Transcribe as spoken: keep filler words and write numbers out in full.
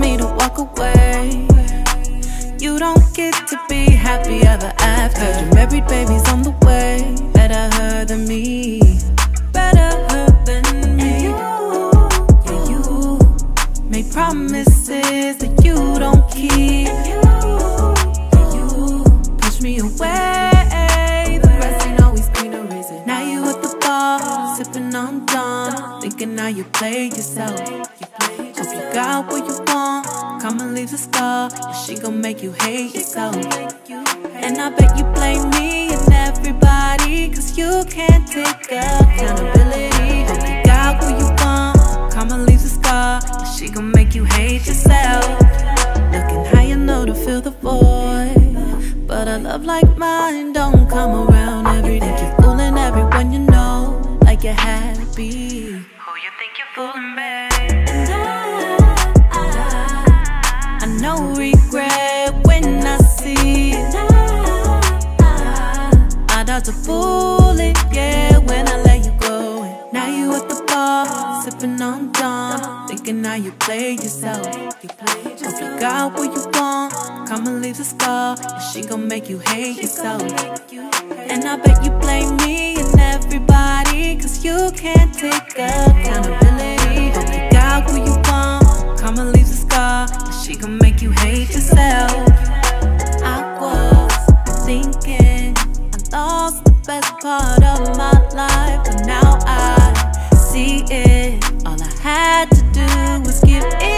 me to walk away. You don't get to be happy ever after. Your married baby's on the way. Better her than me. Better her than me. And you, yeah, you made promises that you don't keep. And you, yeah, you push me away. The grass ain't always greener, is it? Now you at the bar, sipping on Don, thinking now you play yourself. Hope you got what you want. Come and leave the scar, and she gon' make you hate yourself. And I bet you blame me and everybody, cause you can't take accountability. Hope you got what you want. Come and leave the scar, and she gon' make you hate yourself. Looking high, you know, to fill the void, but a love like mine don't come around every day. You're fooling everyone you know, like you're happy. Who you think you're fooling, babe? No regret when I see it. I doubt to fool it, yeah, when I let you go. And now you at the bar, sipping on Dom, thinking now you play yourself. Hope you got what you want. Come and leave the scar, and she gon' make you hate yourself. And I bet you blame me and everybody, cause you can't take accountability. Hope you got what you want. Come and leave the scar, and she gon' make you hate yourself. I was thinking I lost the best part of my life, but now I see it. All I had to do was give in.